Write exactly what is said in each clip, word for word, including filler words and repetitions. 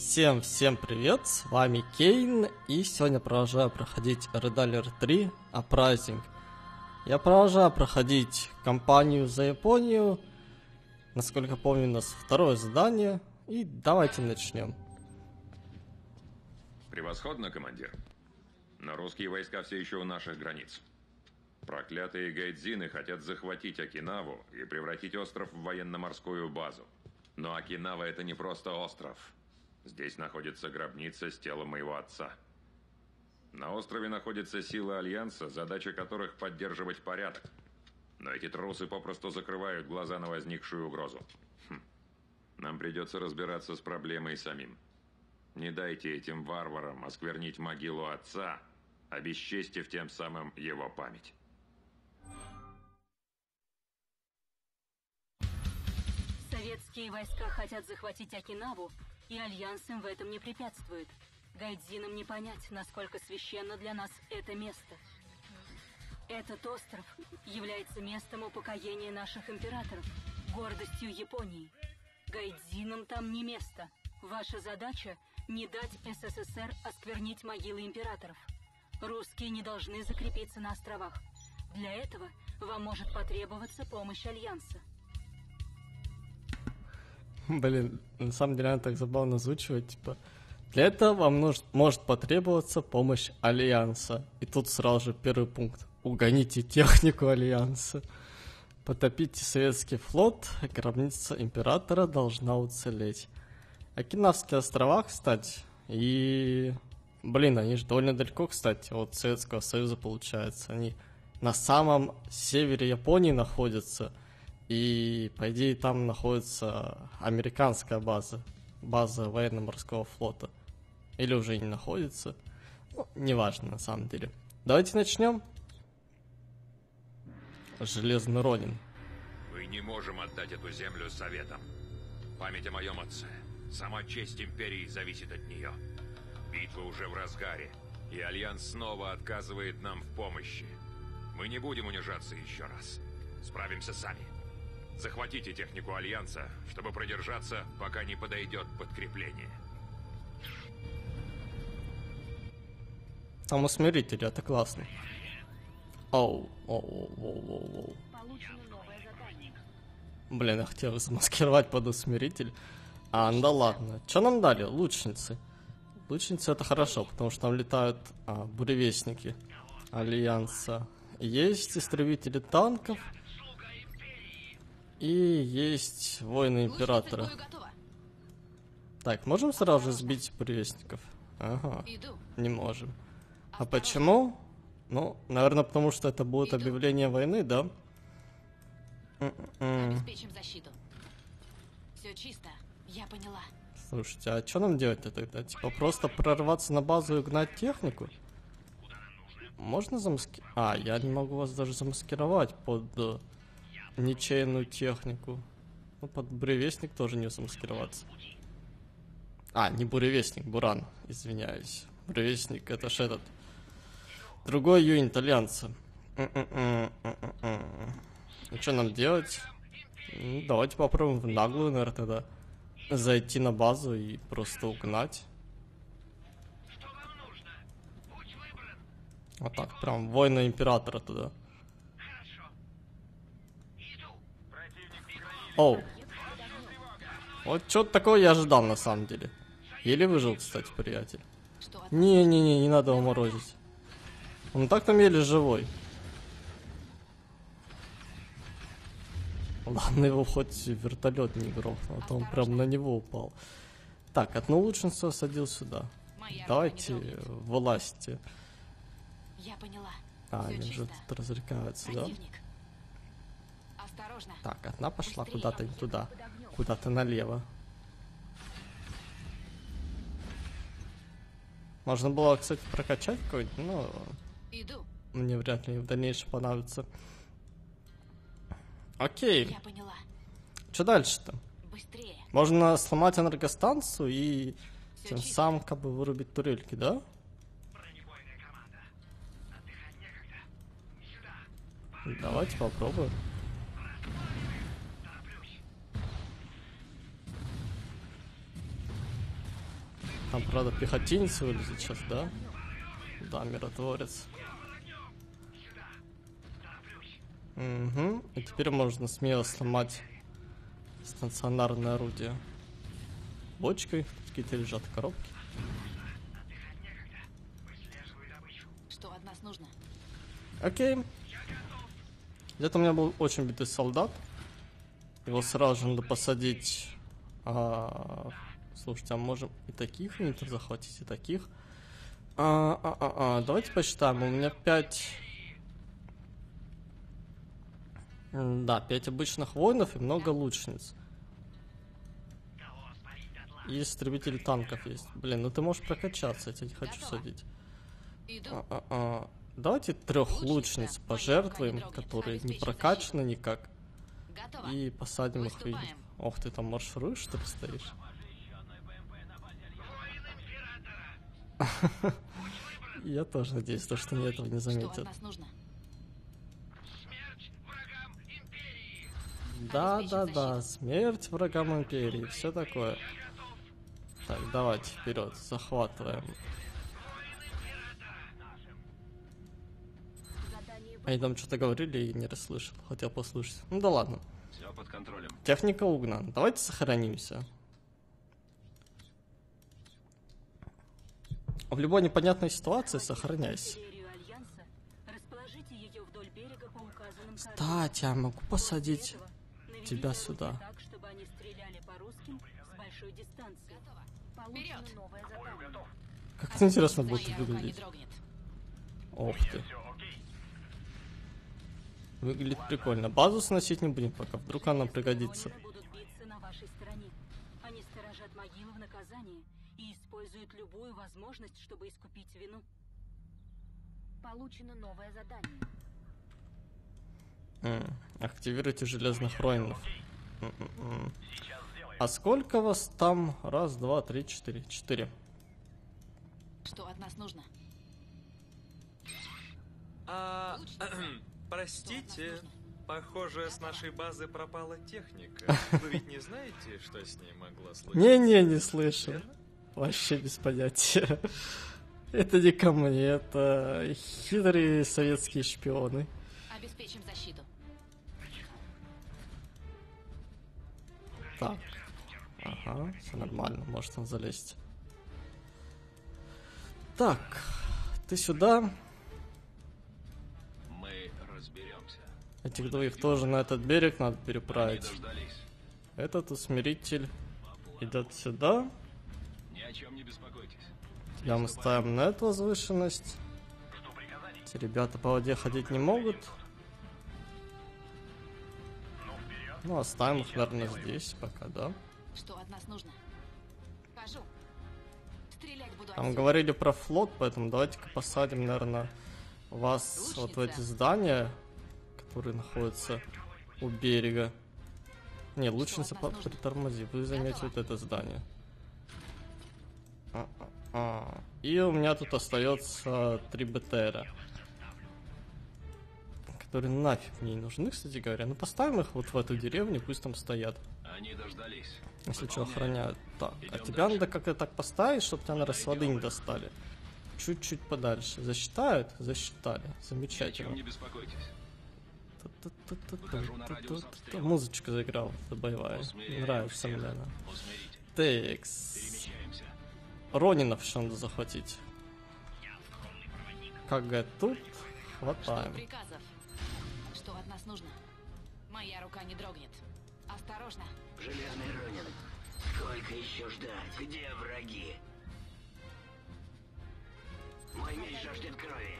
Всем-всем привет, с вами Кейн, и сегодня продолжаю проходить Ред Алерт три Uprising. Я продолжаю проходить кампанию за Японию, насколько помню, у нас второе задание, и давайте начнем. Превосходно, командир. Но русские войска все еще у наших границ. Проклятые гайдзины хотят захватить Окинаву и превратить остров в военно-морскую базу. Но Окинава — это не просто остров. Здесь находится гробница с телом моего отца. На острове находятся силы Альянса, задача которых — поддерживать порядок. Но эти трусы попросту закрывают глаза на возникшую угрозу. Хм. Нам придется разбираться с проблемой самим. Не дайте этим варварам осквернить могилу отца, обесчестив тем самым его память. Советские войска хотят захватить Окинаву, и Альянс им в этом не препятствует. Гайдзинам не понять, насколько священно для нас это место. Этот остров является местом упокоения наших императоров, гордостью Японии. Гайдзинам там не место. Ваша задача — не дать СССР осквернить могилы императоров. Русские не должны закрепиться на островах. Для этого вам может потребоваться помощь Альянса. Блин, на самом деле она так забавно озвучивает, типа, для этого вам нуж- может потребоваться помощь Альянса. И тут сразу же первый пункт. Угоните технику Альянса. Потопите советский флот, гробница императора должна уцелеть. Окинавские острова, кстати, и... Блин, они же довольно далеко, кстати, от Советского Союза, получается. Они на самом севере Японии находятся. И, по идее, там находится американская база, база военно-морского флота. Или уже не находится. Ну, неважно, на самом деле. Давайте начнем. Железный Ронин. Мы не можем отдать эту землю советам. Память о моем отце. Сама честь империи зависит от нее. Битва уже в разгаре, и Альянс снова отказывает нам в помощи. Мы не будем унижаться еще раз. Справимся сами. Захватите технику Альянса, чтобы продержаться, пока не подойдет подкрепление. Там усмиритель, это классно. Оу, оу, оу, оу, оу. Блин, я хотел замаскировать под усмиритель. А, да ладно. Что нам дали? Лучницы. Лучницы — это хорошо, потому что там летают а, буревестники Альянса. Есть истребители танков. И есть воины императора. Так, можем сразу же сбить буревестников? Ага, не можем. А почему? Ну, наверное, потому что это будет объявление войны, да? Обеспечим защиту. Все чисто, я поняла. Слушайте, а что нам делать-то тогда? Типа просто прорваться на базу и гнать технику? Можно замаскировать? А, я не могу вас даже замаскировать под... нечаянную технику. Ну, под буревестник тоже не замаскироваться. А, не буревестник, буран, извиняюсь. Буревестник — это ж этот другой юнит Альянса. Ну, что нам делать? Ну, давайте попробуем в наглую, наверное, тогда зайти на базу и просто угнать. Вот так, прям воина императора туда. Оу. Вот что-то такое я ожидал, на самом деле. Еле выжил, кстати, приятель. Не-не-не, не надо его морозить. Он так там еле живой. Ладно, его хоть вертолет не грохнул, а то он прям на него упал. Так, одно лучшинство садил сюда. Давайте, вылазьте. А, они же тут развлекаются, да? Так, одна пошла куда-то не туда, куда-то налево. Можно было, кстати, прокачать какой-нибудь, но мне вряд ли в дальнейшем понадобится. Окей. Что дальше-то? Можно сломать энергостанцию и тем самым как бы вырубить турельки, да? Давайте попробуем. Там, правда, пехотинец вылезет сейчас, да? Да, миротворец. Угу. И теперь можно смело сломать стационарное орудие бочкой. Какие-то лежат коробки. Что от нас нужно? Окей. Где-то у меня был очень битый солдат. Его сразу же надо посадить. А... Слушайте, а можем и таких юнитов захватить, и таких. А, а, а, а. Давайте посчитаем. У меня пять... Да, пять обычных воинов и много лучниц. И истребители танков есть. Блин, ну ты можешь прокачаться, я тебя не хочу садить. А, а, а. Давайте трех лучниц пожертвуем, которые не прокачаны никак. И посадим их и... Ох, ты там маршируешь, что ли, стоишь? Я тоже надеюсь, что мне этого не заметят. Да, да, да, смерть врагам империи, все такое. Так, давайте вперед, захватываем. Они там что-то говорили и не расслышал, хотел послушать. Ну да ладно. Все под контролем. Техника угнана. Давайте сохранимся. В любой непонятной ситуации сохраняйся. Кстати, я могу посадить тебя сюда. Так, чтобы они стреляли по русским с большой дистанции. Как это интересно будет выглядеть. Ох ты. Выглядит прикольно. Базу сносить не будем пока, вдруг она пригодится. Они сторожат могилу в наказании и используют любую возможность, чтобы искупить вину. Получено новое задание. Mm. Активируйте железных ронинов. Mm -mm -mm. А сколько вас там? Раз, два, три, четыре. Четыре. Что от нас нужно? А, простите, нужно? Похоже, с нашей базы пропала техника. Вы ведь не знаете, что с ней могло случиться? Не-не, не слышал. Вообще без понятия. Это не ко мне, это хитрые советские шпионы. Обеспечим защиту. Так. Ага, все нормально, может он залезть. Так, ты сюда. Мы разберемся. Этих двоих тоже на этот берег надо переправить. Этот усмиритель идет сюда. Ни о чем не беспокойтесь. Тебя мы ставим на эту возвышенность. Эти ребята по воде ходить не могут. Ну, оставим их, наверное, здесь пока, да? Что от нас нужно? Там говорили про флот, поэтому давайте-ка посадим, наверное, вас Лучница. Вот в эти здания, которые находятся у берега. Не, лучница, притормози, вы займете вот это здание. А -а -а. И у меня тут остается три БТРа. Которые нафиг мне не нужны, кстати говоря. Ну поставим их вот в эту деревню, пусть там стоят. Они дождались. Если что, охраняют. Так, идем а тебя дальше. Надо как-то так поставить, чтобы тебя, наверное, с воды не достали. Чуть-чуть подальше. Засчитают? Засчитали. Замечательно. Не музычка заиграла, это боевая. Нравится мне она. Текс. Ронинов еще надо захватить. Как говорят, тут хватаем. Что от нас нужно? Моя рука не дрогнет. Осторожно. Железный Ронин. Сколько еще ждать? Где враги? Мой меч жаждет крови.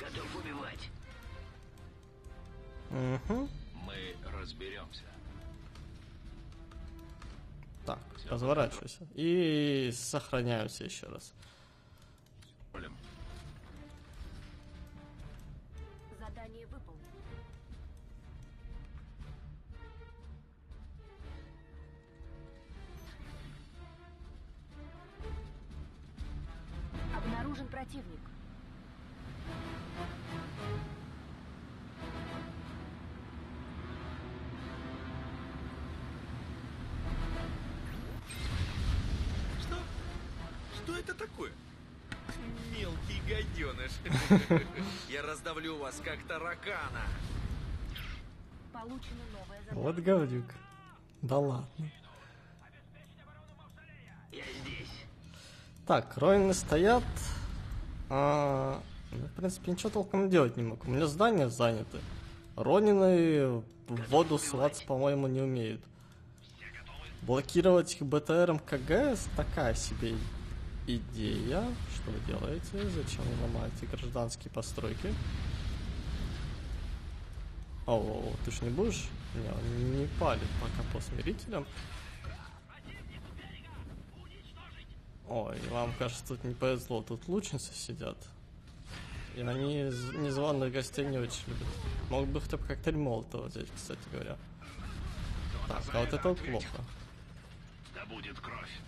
Готов убивать. Угу. Мы разберемся. Так, разворачивайся. И сохраняемся еще раз. Задание выполнено. Обнаружен противник. Что это такое? Мелкий гаденыш. Я раздавлю вас, как таракана. Получено новое задание. Вот говнюк. Да ладно. Я здесь. Так, Ронины стоят. А, ну, в принципе, ничего толком делать не могу. У меня здания заняты. Ронины в воду сваться, по-моему, не умеют. Блокировать их БТРом КГС такая себе идея. Что вы делаете? Зачем вы ломаете гражданские постройки? О, ты ж не будешь? Не, он не палит пока по смирителям. Ой, вам кажется, тут не повезло, тут лучницы сидят. И они незваных гостей не очень любят. Мог бы хотя бы коктейль Молотова взять, кстати говоря. Так, а вот это вот плохо. Да будет кровь.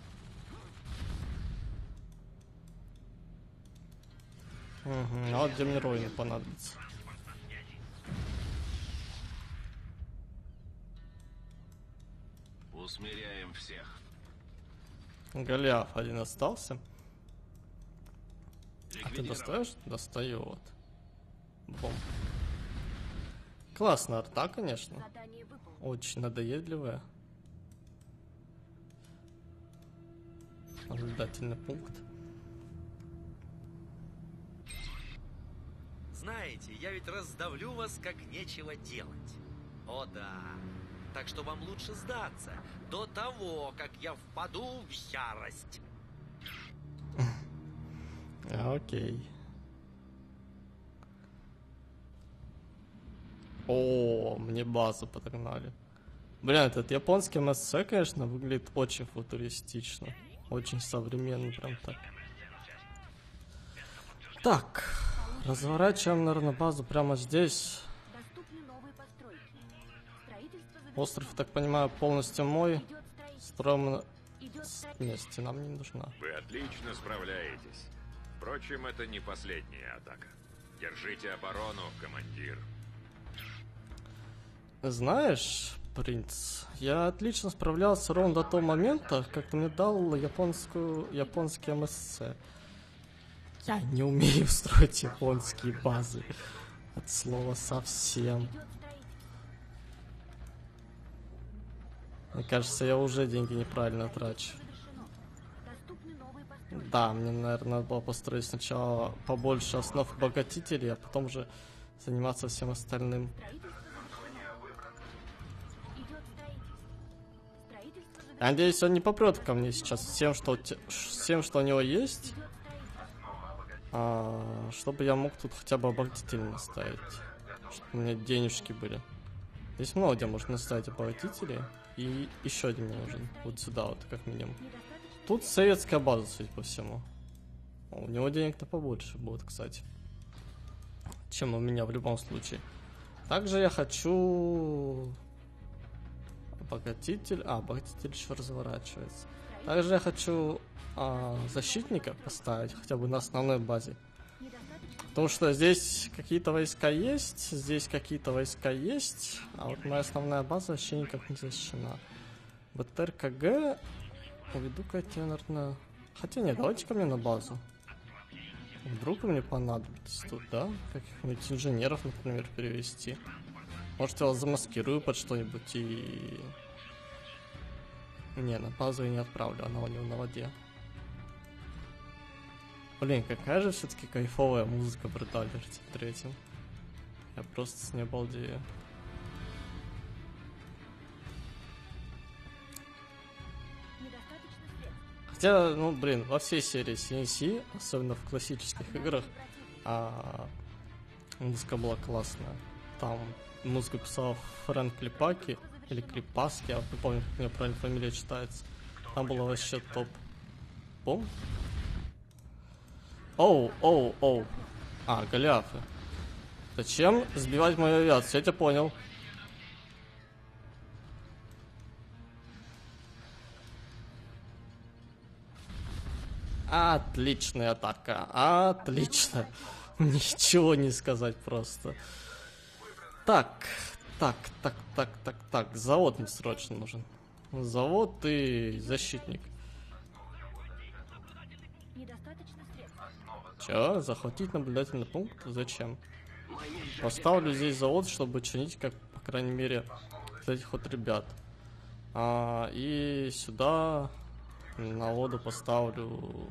Угу, а вот где мне Ронин понадобится. Усмиряем всех. Голиаф один остался. А ты достаешь? Достаю вот. Бомб. Классная арта, конечно. Очень надоедливая. Наблюдательный пункт. Знаете, я ведь раздавлю вас, как нечего делать. О да. Так что вам лучше сдаться до того, как я впаду в ярость. Окей. О, мне базу подогнали. Блин, этот японский эм эс цэ, конечно, выглядит очень футуристично. Очень современно, прям так. Так, разворачиваем, наверное, базу прямо здесь. Остров, так понимаю, полностью мой. Строим... Не, стена мне не нужна. Вы отлично справляетесь. Впрочем, это не последняя атака. Держите оборону, командир. Знаешь, принц, я отлично справлялся ровно до того момента, как ты мне дал японскую... японский эм эс цэ. Я не умею строить японские базы. От слова совсем. Мне кажется, я уже деньги неправильно трачу. Да, мне, наверное, надо было построить сначала побольше основ обогатителей, а потом уже заниматься всем остальным. Я надеюсь, он не попрет ко мне сейчас всем, что, всем, что у него есть, а, чтобы я мог тут хотя бы обогатитель наставить, чтобы у меня денежки были. Здесь много где можно наставить обогатителей. И еще один мне нужен. Вот сюда вот, как минимум. Тут советская база, судя по всему. У него денег-то побольше будет, кстати, чем у меня в любом случае. Также я хочу... Обогатитель... А, обогатитель еще разворачивается. Также я хочу а, защитника поставить, хотя бы на основной базе. Потому что здесь какие-то войска есть, здесь какие-то войска есть, а вот моя основная база вообще никак не защищена. БТР-КГ уведу-ка я тебя, наверное... Хотя нет, давайте ко мне на базу. Вдруг мне понадобится тут, да? Каких-нибудь инженеров, например, перевести. Может, я вас замаскирую под что-нибудь и... Не, на базу я не отправлю, она у него на воде. Блин, какая же все-таки кайфовая музыка в Red Alert три. Я просто с ней обалдею. Хотя, ну блин, во всей серии си эн си, особенно в классических играх, а, музыка была классная. Там музыку писал Фрэнк Клепаки, или Крипаски, я не помню, как у меня правильно фамилия читается. Там было вообще топ. Бомб? Оу, оу, оу. А, голиафы. Зачем сбивать мою авиацию? Я тебя понял. Отличная атака. Отлично. Ничего не сказать просто. Так, так, так, так, так, так. Завод мне срочно нужен. Завод и защитник. Че? Захватить наблюдательный пункт? Зачем? Поставлю здесь завод, чтобы чинить, как, по крайней мере, этих вот ребят. А, и сюда на воду поставлю...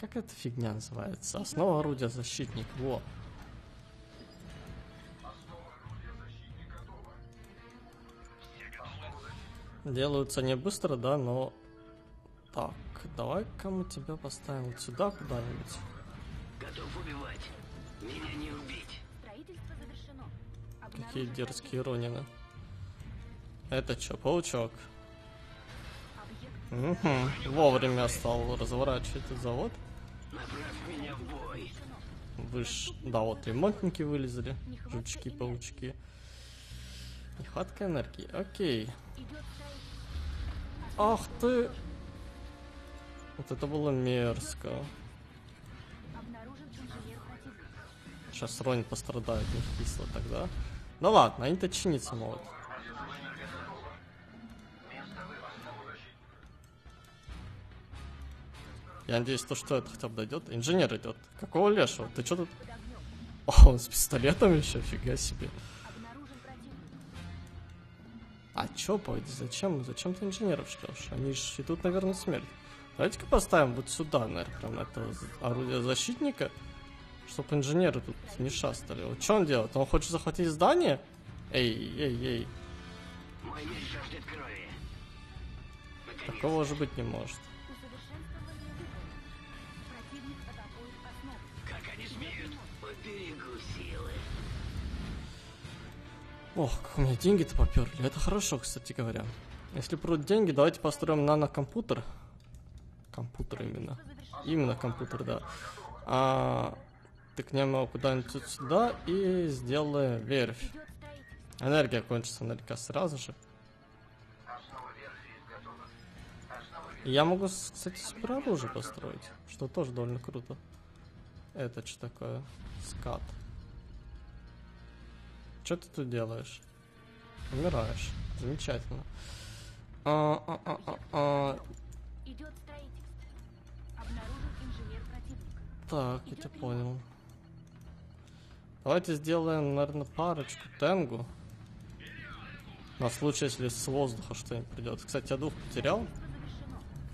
Как эта фигня называется? Основа орудия защитник. Во. Делаются не быстро, да, но... Так, давай-ка мы тебя поставим вот сюда куда-нибудь. Готов убивать. Меня не убить. Строительство завершено. Какие дерзкие Ронины. Это чё, паучок? Угу. Вовремя стал разворачивать этот завод. Направь меня в бой. Выш... Да, вот ремонтники вылезли. Жучки, паучки. Нехватка энергии. Окей. Ах ты! Вот это было мерзко. Сейчас Ронин пострадает, не кисло тогда. Ну ладно, они-то чиниться могут. Я надеюсь, то, что это хотя бы дойдет. Инженер идет. Какого лешего? Ты что тут? О, он с пистолетом еще, фига себе. А чё, пойди, зачем? Зачем ты инженеров ждешь? Они ж идут, наверное, смерть. Давайте-ка поставим вот сюда, наверное, прям на этого орудия защитника, чтобы инженеры тут не шастали. Вот что он делает? Он хочет захватить здание? Эй, эй, эй. Такого же быть не может. Ох, как у меня деньги-то поперли. Это хорошо, кстати говоря. Если прут деньги, давайте построим нано-компьютер. Компьютер именно. Именно компьютер, да. А, тыкнем его куда-нибудь сюда и сделаем верфь. Энергия кончится наверняка сразу же. И я могу, кстати, справа уже построить, что тоже довольно круто. Это что такое? Скат. Что ты тут делаешь? Умираешь. Замечательно. А, а, а, а, а. Идет строительство. Обнаружен инженер противника. Так, я тебя понял. Давайте сделаем, наверное, парочку тенгу. На случай, если с воздуха что-нибудь придет. Кстати, я двух потерял.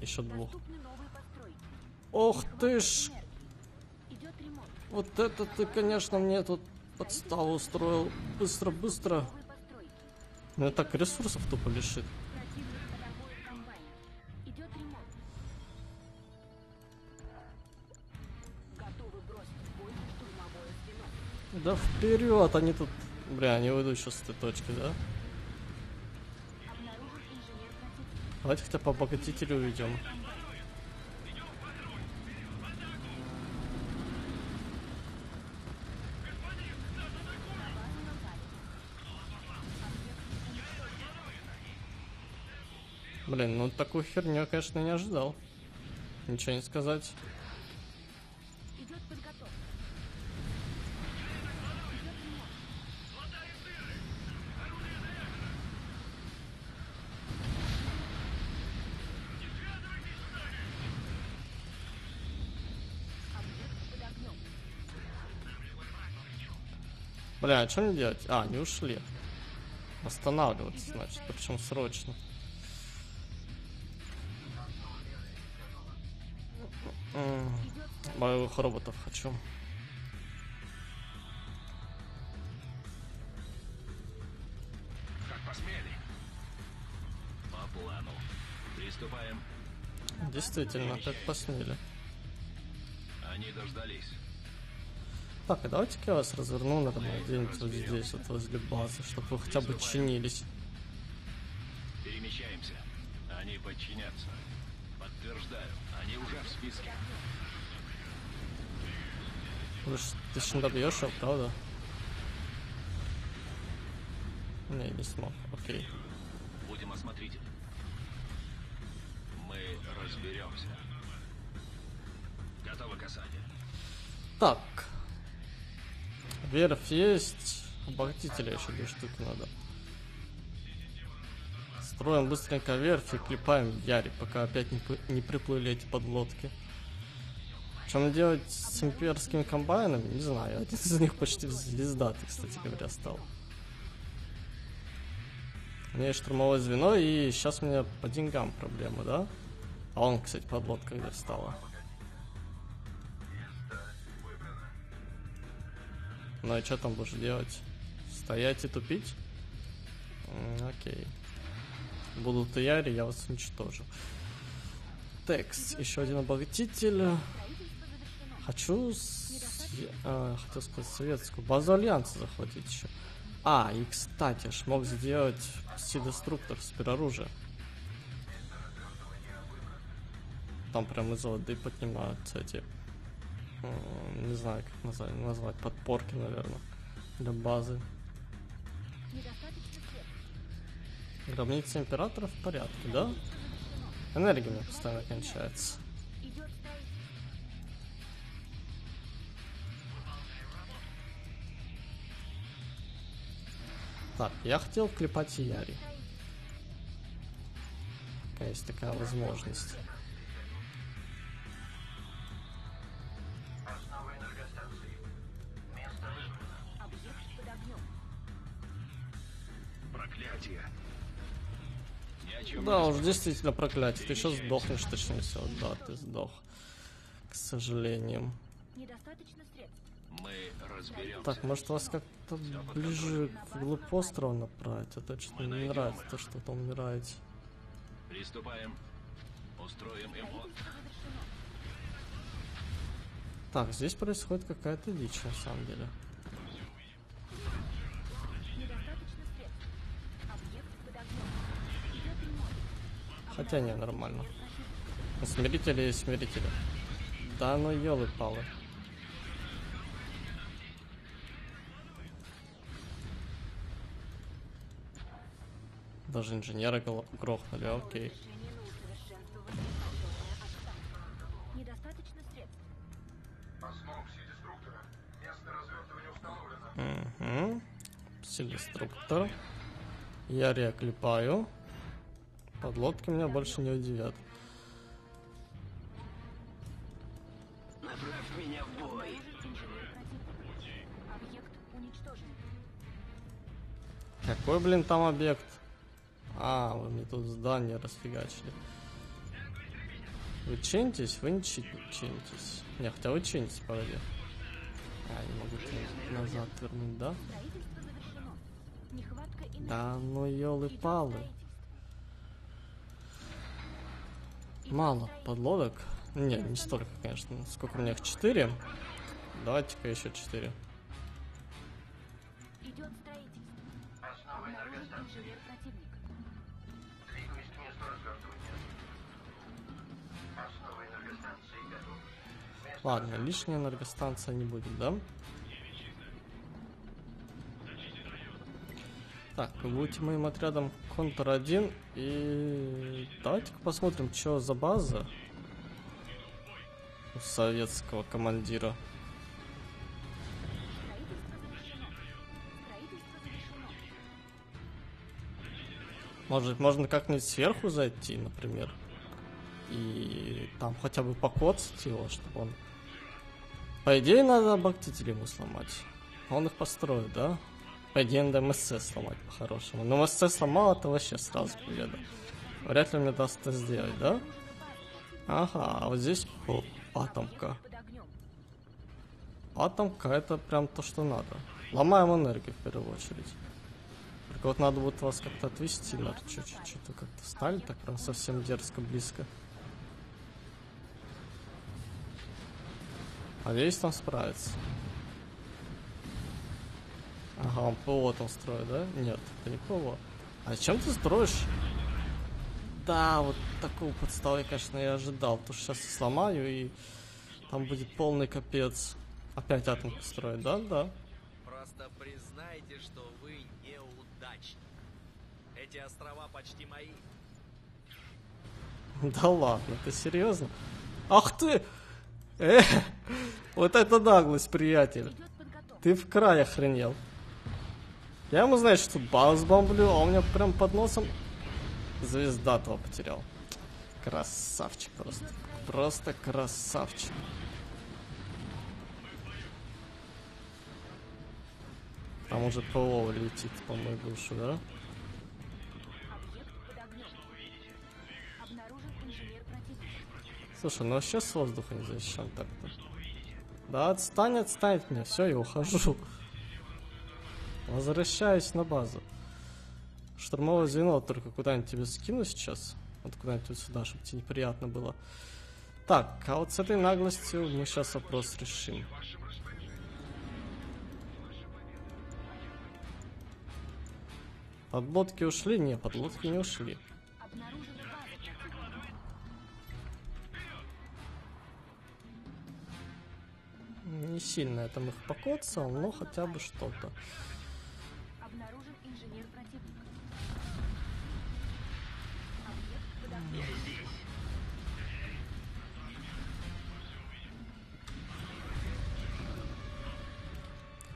Еще двух. Ох ты ж! Вот это ты, конечно, мне тут подставу устроил. Быстро, быстро. Ну так ресурсов тупо лишит. Да вперед, они тут. Бля, они уйдут сейчас с этой точки, да? Давайте хотя бы обогатителю уведем. Блин, ну такую херню я, конечно, не ожидал. Ничего не сказать. Бля, а что мне делать? А, не ушли. Останавливаться, значит, причем срочно. Боевых роботов хочу. Как посмели? По плану. Приступаем. Действительно, как посмели. Они дождались. Так, а давайте-ка я вас разверну, наверное, где-нибудь вот здесь, вот возле базы, чтобы вы хотя бы чинились. Перемещаемся. Они подчинятся. Подтверждаю. Они уже в списке. Вы ж, ты ж не добьешь его, правда? Не, не смог. Окей. Будем осмотрительны. Мы разберемся. Готовы к осаде. Так. Верфь есть. Обогатителя еще две штуки надо. Строим быстренько верфь и клепаем яри, пока опять не, не приплыли эти подлодки. Что нам делать с имперскими комбайнами? Не знаю, один из них почти звездатый, кстати говоря, стал. У меня есть штурмовое звено, и сейчас у меня по деньгам проблема, да? А он, кстати, подлодка где стала. Ну и что там будешь делать? Стоять и тупить? М-м, окей. Будут яри, я вас уничтожу. Текст. Еще один обогатитель. Хочу... С... А, хотел сказать советскую. Базу Альянса захватить еще. А, и кстати, ж мог сделать Пси-Деструктор с пероружием. Там прям из воды поднимаются эти... Не знаю, как назвать, назвать подпорки, наверное, для базы. Гробница императора в порядке, да? Энергия у меня постоянно кончается. Так, я хотел клепать яри. Есть такая возможность. Да, уж действительно проклятие. Ты сейчас сдохнешь, точнее всего. Да, ты сдох. К сожалению. Так, может вас как-то ближе к глубь острова направить? А то что-то не нравится, то что-то умираете. Приступаем. Устроим эмоции. Так, здесь происходит какая-то дичь на самом деле. Хотя не, нормально. Смирители и смирители. Да ну елы-палы. Даже инженера грохнули, окей. Угу. Пси-Деструктор. Я реклепаю. Подлодки меня больше не удивят. Направь меня в бой. Какой, блин, там объект? А, вы мне тут здание расфигачили. Вы чинитесь? Вы не чинитесь. Не, хотя вы чинитесь, погоди. А, не могу назад вернуть, да? Да, ну елы-палы. Мало подлодок. Не, не столько, конечно. Сколько у меня их? четыре? Давайте-ка еще четыре. Ладно, лишняя энергостанция не будет, да? Так, вы будете моим отрядом контр один, и давайте-ка посмотрим, что за база у советского командира. Может, можно как-нибудь сверху зайти, например, и там хотя бы покоцать его, чтобы он... По идее, надо обогатители ему сломать. Он их построит, да? По идее, надо МСЦ сломать по-хорошему. Но МСЦ сломал, это вообще сразу победа. Вряд ли мне даст это сделать, да? Ага, а вот здесь о, атомка. Атомка — это прям то, что надо. Ломаем энергию в первую очередь. Только вот надо будет вас как-то отвести, наверное, чуть-чуть. Вы как-то встали так прям совсем дерзко, близко. Надеюсь, там справится. Ага, он ПО там строит, да? Нет, это не ПО. А чем ты строишь? Да, вот такого подстава я, конечно, и ожидал. Потому что сейчас я сломаю, и там будет полный капец. Опять атомку строить, да? Да. Просто признайте, что вы неудачник. Эти острова почти мои. Да ладно, ты серьезно? Ах ты! Э, вот это наглость, приятель. Ты в край охренел. Я ему, знаешь, что баз бомблю, а у меня прям под носом Звезда того потерял. Красавчик просто. Просто красавчик. Там уже ПО летит по моей душе, да? Слушай, ну вообще с воздуха не защищен так-то. Да отстань, отстань от меня. Все, я ухожу. Возвращаюсь на базу. Штурмовое звено только куда-нибудь тебе скину сейчас. Вот куда-нибудь вот сюда, чтобы тебе неприятно было. Так, а вот с этой наглостью мы сейчас вопрос решим. Подлодки ушли? Не, подлодки не ушли. Не сильно я там их покоцал, но хотя бы что-то. Обнаружен инженер противника. Объект подавлен.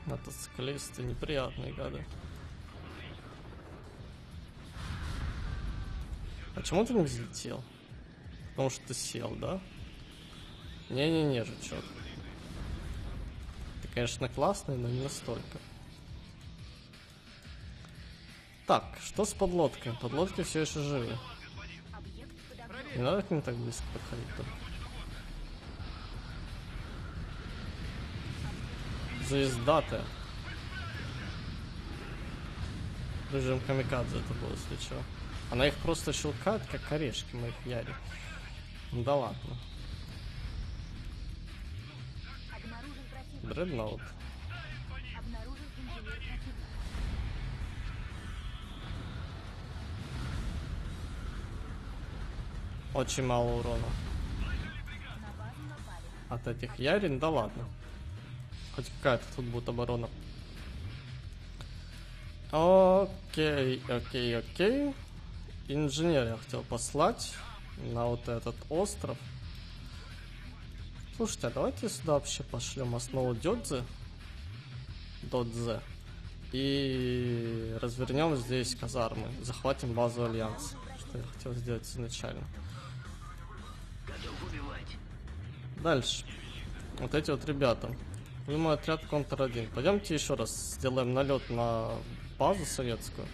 Мотоциклисты неприятные гады. Почему ты не взлетел? Потому что ты сел, да? Не-не-не, жучок. Конечно, классный, но не настолько. Так, что с подлодкой? Подлодки все еще живы. Не надо к ним так близко подходить-то. Звезда-то. Режим камикадзе это было, если что. Она их просто щелкает, как орешки моих яри. Ну да ладно. Дредноут. Очень мало урона от этих ярин, да ладно. Хоть какая-то тут будет оборона. Окей, окей, окей. Инженер я хотел послать на вот этот остров. Слушайте, а давайте сюда вообще пошлем основу Дёдзе. Додзе. И развернем здесь казармы. Захватим базу Альянса. Что я хотел сделать изначально. Дальше. Вот эти вот ребята. Вы мой отряд контр один. Пойдемте еще раз сделаем налет на базу советскую.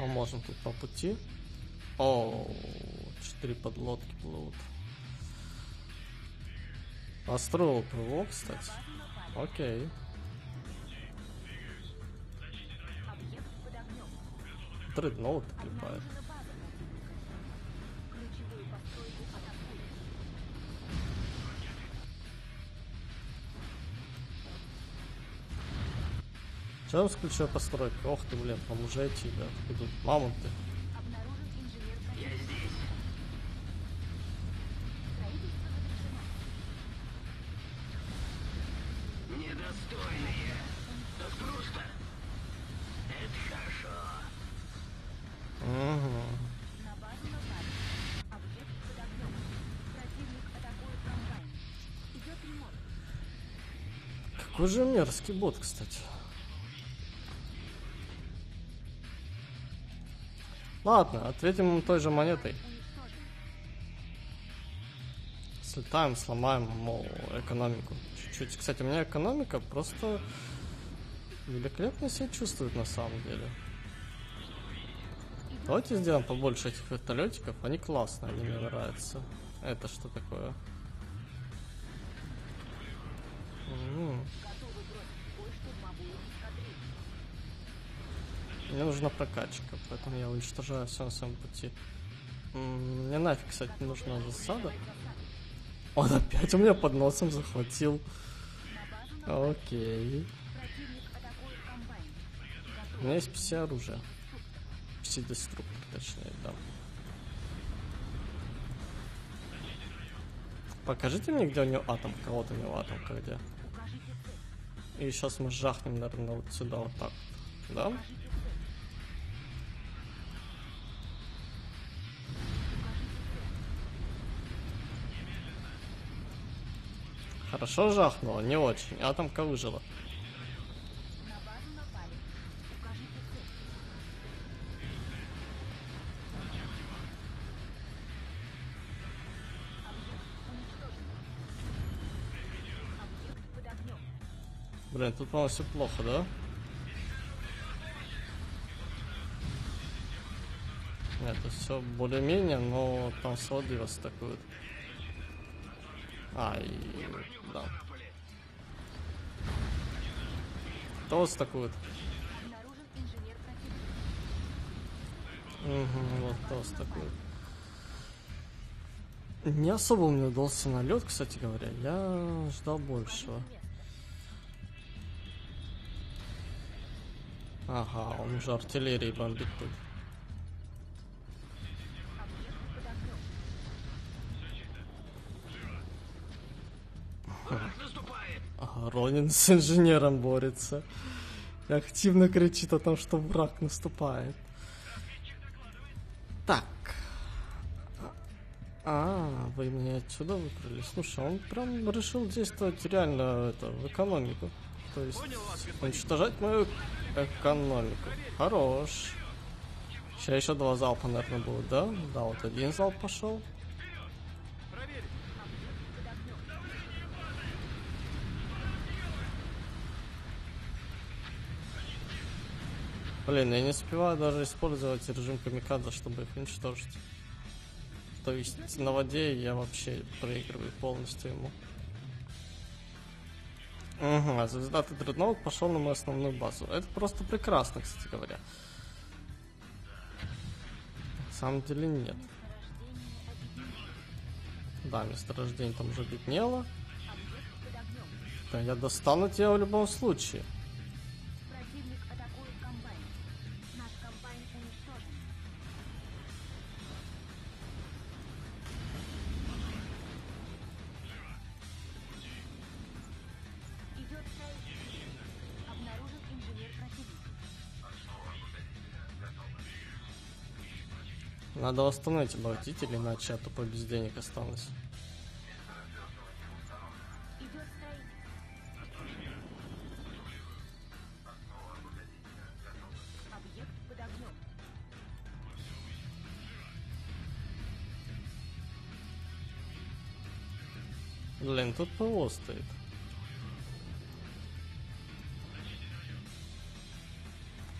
Можем тут по пути. О, четыре подлодки плывут. Построил ПВО, кстати. Окей. Дредноут клепает. Что с ключевой постройкой? Ох ты, блин, там уже идти, да, идут мамонты. Недостойные. Просто. Это хорошо. Угу. Какой же мерзкий бот, кстати. Ладно, ответим ему той же монетой. Слетаем, сломаем, мол, экономику. Чуть-чуть. Кстати, у меня экономика просто великолепно себя чувствует на самом деле. Давайте сделаем побольше этих вертолетиков. Они классные, они мне нравятся. Это что такое? М-м. Мне нужна прокачка, поэтому я уничтожаю все на своем пути. Мне нафиг, кстати, нужна засада. Он опять у меня под носом захватил. Окей. У меня есть пси-оружие. Пси-деструктор, точнее, да. Покажите мне, где у него атомка. Вот у него атомка где. И сейчас мы жахнем, наверное, вот сюда, вот так. Да? Хорошо жахнуло, не очень. Атомка выжила. Блин, тут, по-моему, все плохо, да? Нет, тут все более-менее, но там с воды вас атакуют. А, и... да. Кто вас атакует? Угу, вот кто вас атакует. Не особо мне удался налет, кстати говоря. Я ждал большего. Ага, он уже артиллерии бомбит тут. Ага, Ронин с инженером борется. И активно кричит о том, что враг наступает. Так. А, вы меня отсюда выкрыли. Слушай, он прям решил действовать реально это, в экономику. То есть уничтожать мою экономику. Хорош. Сейчас еще два залпа, наверное, будут, да? Да, вот один залп пошел. Блин, я не успеваю даже использовать режим камикадзе, чтобы их уничтожить. То есть на воде я вообще проигрываю полностью ему. Угу, звездатый дредноут пошел на мою основную базу. Это просто прекрасно, кстати говоря. На самом деле нет. Да, месторождение там уже беднело. Да, я достану тебя в любом случае. Надо восстановить обогатитель, иначе я тупо без денег останусь. Блин, тут ПВО стоит.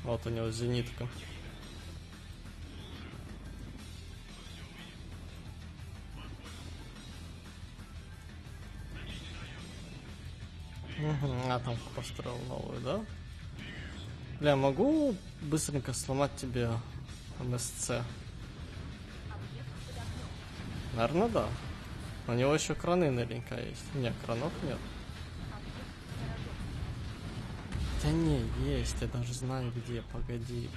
Вот у него зенитка. А там построил новую, да? Бля, могу быстренько сломать тебе эм эс цэ? Наверное, да. У него еще краны наверняка есть. Нет, кранов нет. Да не, есть. Я даже знаю где. Погоди.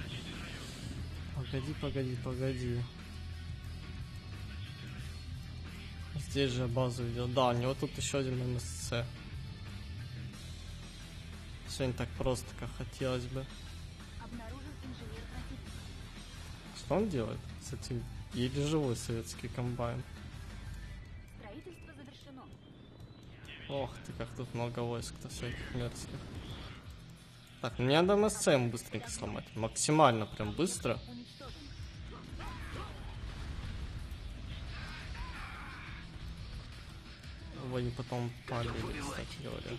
Погоди, погоди, погоди. Здесь же базу видел. Да, у него тут еще один эм эс цэ. Все не так просто, как хотелось бы. Что он делает? Кстати, еле живой советский комбайн. Строительство завершено. Ох ты, как тут много войск-то всяких мерзких. Так, мне надо эм эс цэ ему быстренько сломать. Максимально прям быстро. Вы не потом палили, кстати говоря.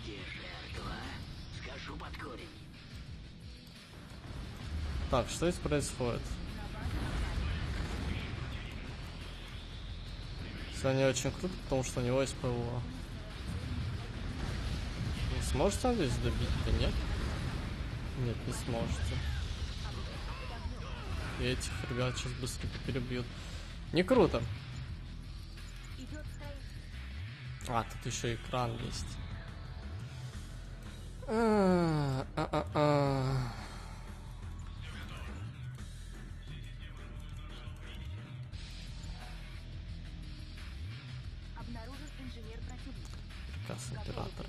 Так, что здесь происходит? Все не очень круто, потому что у него есть ПВО. Вы сможете здесь добить? Да нет? Нет, не сможете. И этих ребят сейчас быстренько перебьют. Не круто. А, тут еще и кран есть. А, а, а, а. Приказ императора.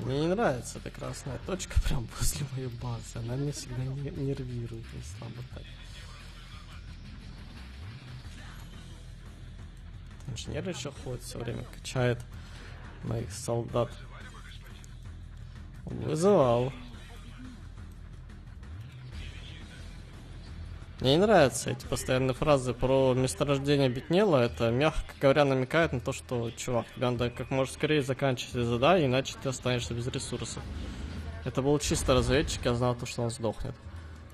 Мне не нравится эта красная точка прям после моей базы. Она меня всегда нервирует, не слабо так. инженер еще ходит, все время качает моих солдат. Он вызывал. Мне не нравятся эти постоянные фразы про месторождение Бетнела. Это, мягко говоря, намекает на то, что, чувак, тебе надо как можно скорее заканчивать задание, иначе ты останешься без ресурсов. Это был чисто разведчик, я знал то, что он сдохнет.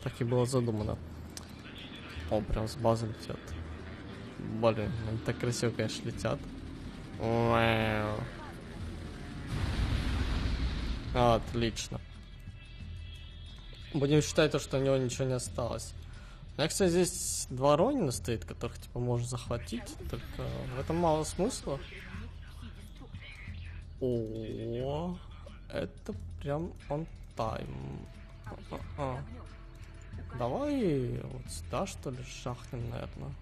Так и было задумано. О, прям с базы летят. Блин, они так красиво, конечно, летят. Вау. Отлично. Будем считать то, что у него ничего не осталось. У меня, кстати, здесь два Ронина стоит, которых, типа, можно захватить, только в этом мало смысла. О, это прям он тайм. А -а -а. Давай вот сюда, что ли, шахнем, наверное.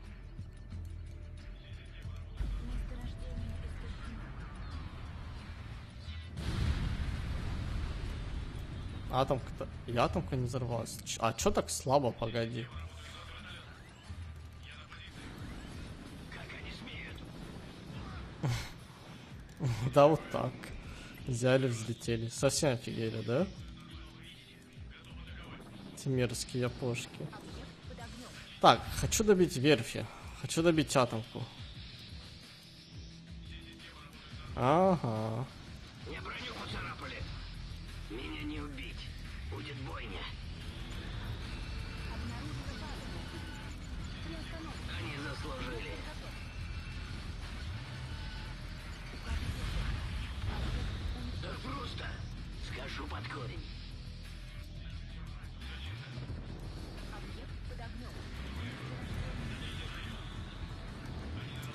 Атомка-то... И атомка не взорвалась. Ч... А чё так слабо, погоди. Да вот так. Взяли, взлетели. Совсем офигели, да? Эти мерзкие япошки. Так, хочу добить верфи. Хочу добить атомку. Ага. Я броню поцарапали. Меня не убить. Будет бойня. Они заслужили. Так просто. Скажу под корень.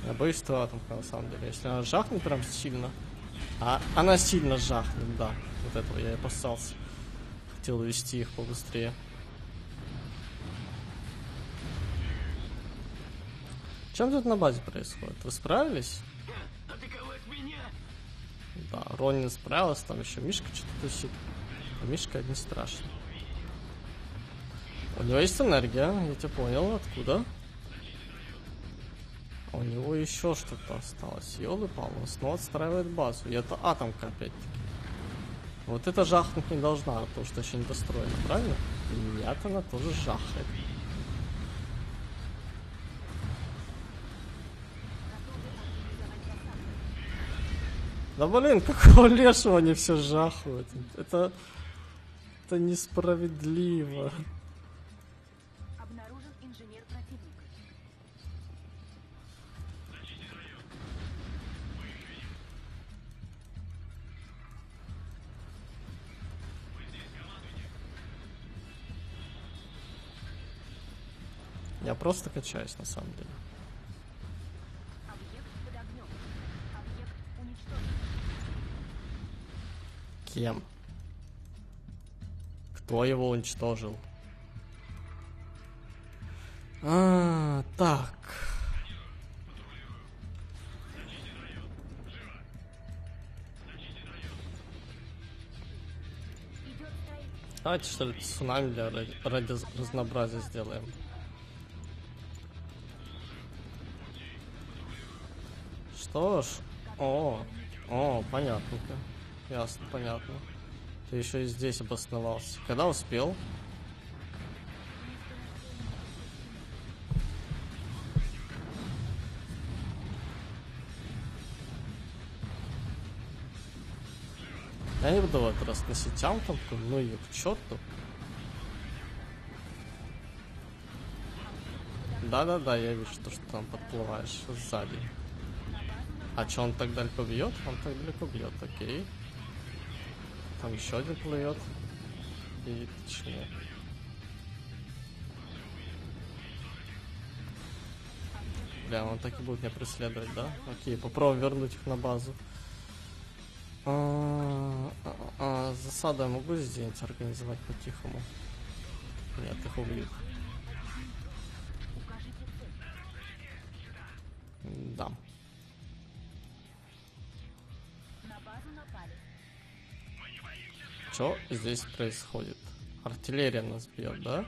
Я боюсь, что атомка на самом деле. Если она жахнет прям сильно. А она сильно жахнет, да. Вот этого я и опасался. Хотел вести их побыстрее. Чем тут на базе происходит? Вы справились? Да, Ронин справилась, там еще Мишка что-то тусит. А Мишка не страшно. У него есть энергия, я тебя понял, откуда? У него еще что-то осталось. Ёлы-палы, он снова отстраивает базу. И это атомка опять-таки. Вот эта жахнуть не должна, потому что еще не достроена, правильно? Нет, она тоже жахает. Да блин, какого лешего они все жахают. Это... Это несправедливо. Я просто качаюсь, на самом деле. Объект под огнем. Объект уничтожен. Кем? Кто его уничтожил? А, так. Давайте что ли цунами для ради разнообразия сделаем. Что ж, о, о, понятненько, ясно, понятно. Ты еще и здесь обосновался. Когда успел? Я не буду в этот раз носить антомку, ну ее к черту. Да-да-да, я вижу, что, что там подплываешь сзади. А что, он так далеко бьет? Он так далеко бьет, окей. Там еще один плывет. И точнее. Бля, он так и будет меня преследовать, да? Окей, попробуем вернуть их на базу. А, а, а, засаду я могу здесь организовать по-тихому? Нет, их убьют. Да. Что здесь происходит? Артиллерия нас бьет, да?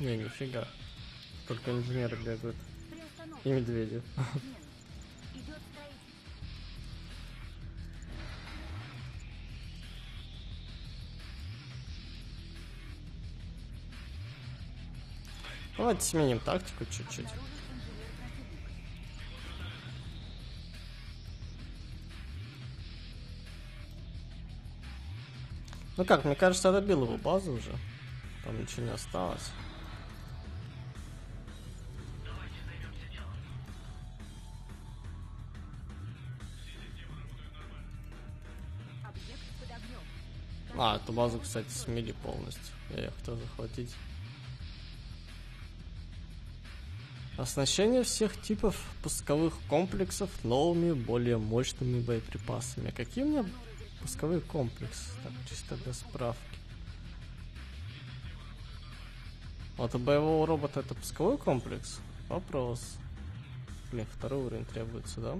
Не, нифига. Только инженеры бегают. И медведи. Давайте сменим тактику чуть-чуть. Ну как, мне кажется, я добил его базу уже. Там ничего не осталось. А, эту базу, кстати, смели полностью. Я ее хотел захватить. Оснащение всех типов пусковых комплексов новыми, более мощными боеприпасами. Какие у меня пусковые комплексы? Так, чисто для справки. Вот у боевого робота это пусковой комплекс? Вопрос. Блин, второй уровень требуется, да?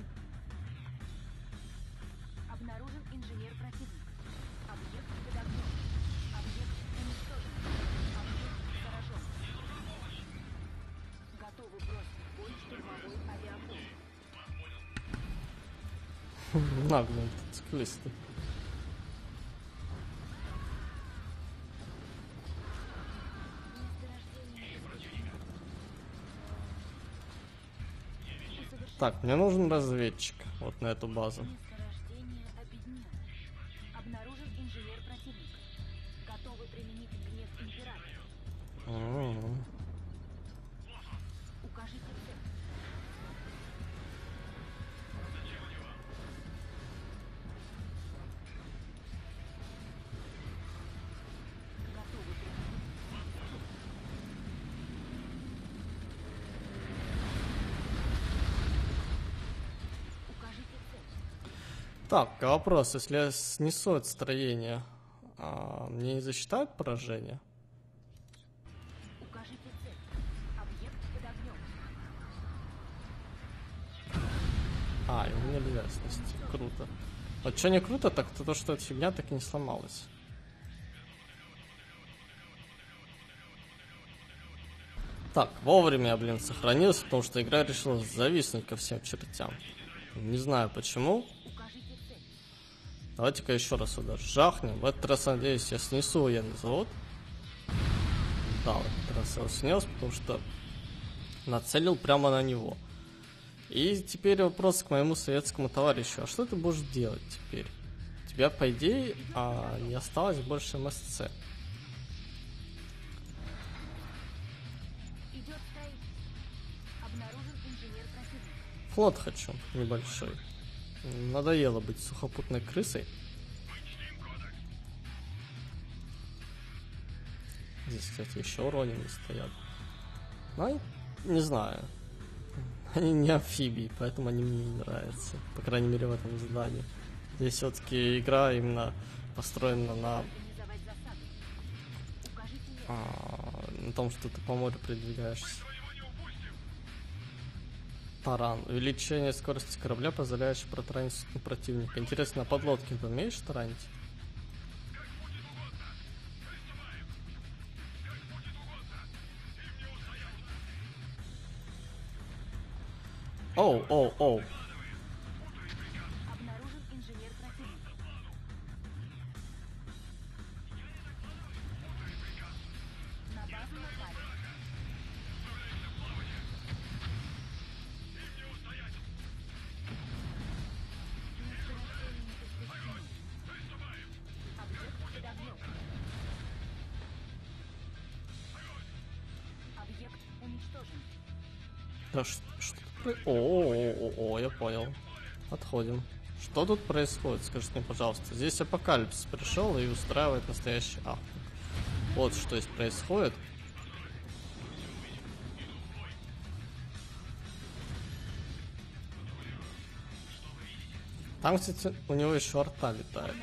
Наглые циклисты. Так, мне нужен разведчик вот на эту базу. Обнаружен инженер противника. Готовы применить гнев императора. Укажите цель. Так, вопрос, если я снесу это строение, а мне не засчитают поражение? Укажите цель. Объект под огнем. А, его нельзя снести. Круто. Вот что не круто, так то, то что эта фигня так и не сломалась. Так, вовремя я, блин, сохранился, потому что игра решила зависнуть ко всем чертям. Не знаю почему. Давайте-ка еще раз сюда жахнем. В этот раз, надеюсь, я снесу военный завод. Да, в этот раз я его снес, потому что нацелил прямо на него. И теперь вопрос к моему советскому товарищу. А что ты будешь делать теперь? У тебя, по идее, а, не осталось больше эм эс цэ. Флот хочу небольшой. Надоело быть сухопутной крысой. Здесь, кстати, еще уронины стоят. Ну, не знаю. Они не амфибии, поэтому они мне не нравятся. По крайней мере, в этом здании. Здесь все-таки игра именно построена на... А, на том, что ты по морю передвигаешься. Таран. Увеличение скорости корабля позволяет протаранить противника. Интересно, а под лодки ты умеешь таранить? Оу, оу, оу. Обнаружен инженер противника. На базу напали. Да что, что тут... О-о-о-о, я понял. Отходим. Что тут происходит, скажите мне, пожалуйста. Здесь апокалипсис пришел и устраивает настоящий ахтунг. Вот что здесь происходит. Там, кстати, у него еще арта летает.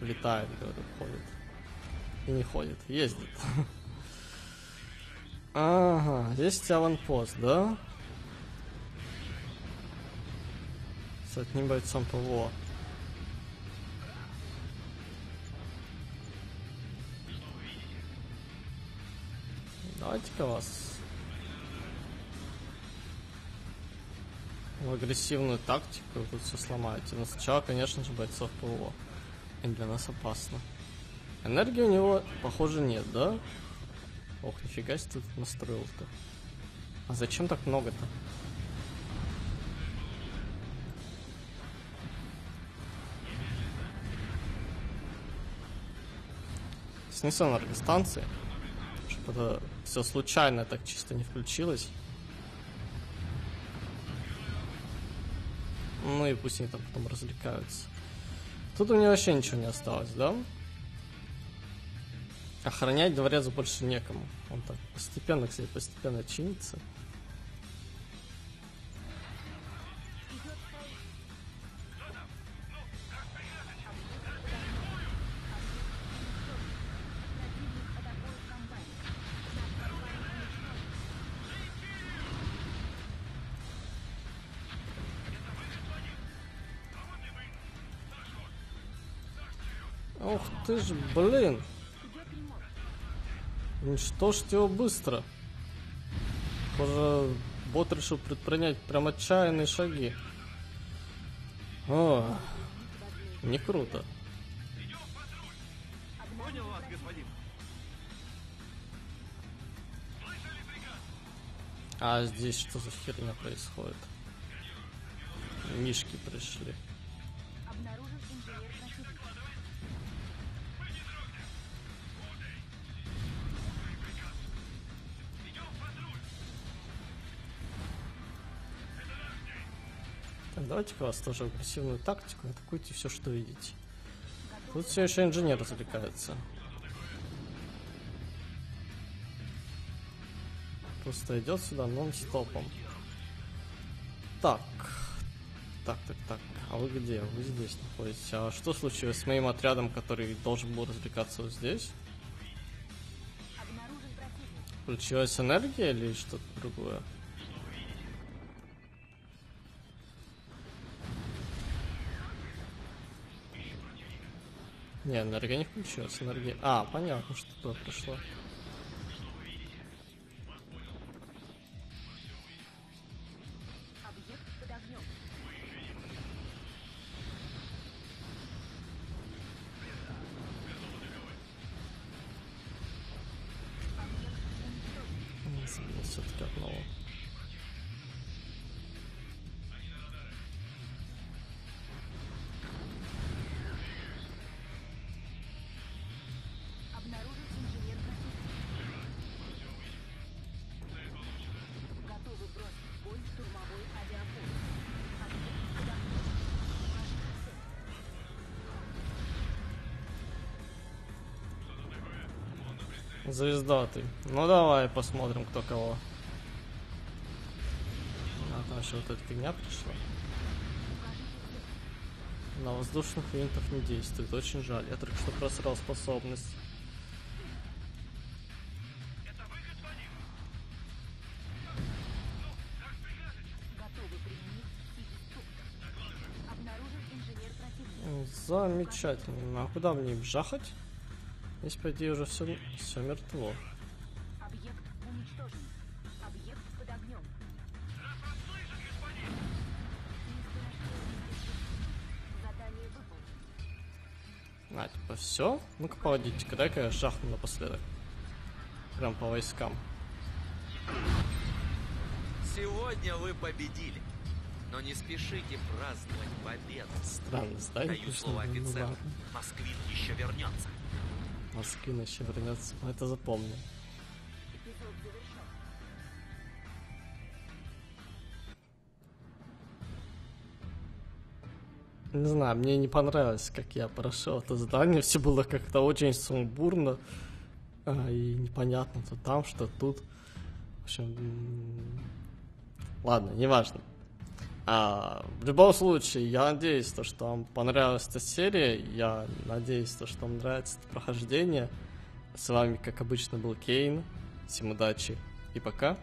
Летает, говорю, ходит. И не ходит, ездит. Ага, здесь аванпост, да? С одним бойцом ПВО. Давайте-ка вас в агрессивную тактику, тут все сломаете. Но сначала, конечно же, бойцов ПВО. И для нас опасно. Энергии у него, похоже, нет, да? Ох, нифига себе тут настроил-то. А зачем так много-то? Снесу энергостанции. Чтобы это все случайно так чисто не включилось. Ну и пусть они там потом развлекаются. Тут у меня вообще ничего не осталось, да? Охранять дворец больше некому. Он так постепенно, кстати, постепенно чинится. Ух ты ж, блин! Уничтожьте его быстро. Похоже, бот решил предпринять прям отчаянные шаги. О, не круто. Понял вас, господин. А здесь что за херня происходит? Мишки пришли. Давайте-ка вас тоже агрессивную тактику, атакуйте все, что видите. Тут все еще инженер развлекается. Просто идет сюда нон-стопом. Так. Так, так, так. А вы где? Вы здесь находитесь. А что случилось с моим отрядом, который должен был развлекаться вот здесь? Включилась энергия или что-то другое? Не, энергия не включилась, энергия... А, понятно, что туда пришло. Забыл все-таки одного. Звезда ты. Ну давай посмотрим, кто кого. А там еще вот эта фигня пришла. На воздушных винтов не действует. Очень жаль. Я только что просрал способность. Замечательно. А куда мне им жахать? Здесь, по идее, уже все, все мертво. Объект уничтожен. Объект под огнем. Задание выполнено. На, типа, все. Ну-ка, поводите-ка, дай-ка я жахну напоследок. Прям по войскам. Сегодня вы победили. Но не спешите праздновать победу. Странно, да? Даю слово офицеру. Москвин еще вернется. Москвин еще вернется. Это запомнил. Не знаю, мне не понравилось, как я прошел это задание. Все было как-то очень сумбурно. А, и непонятно, то там, что тут. В общем... Ладно, неважно. А, в любом случае, я надеюсь, то, что вам понравилась эта серия. Я надеюсь, то, что вам нравится это прохождение. С вами, как обычно, был Кейн. Всем удачи и пока.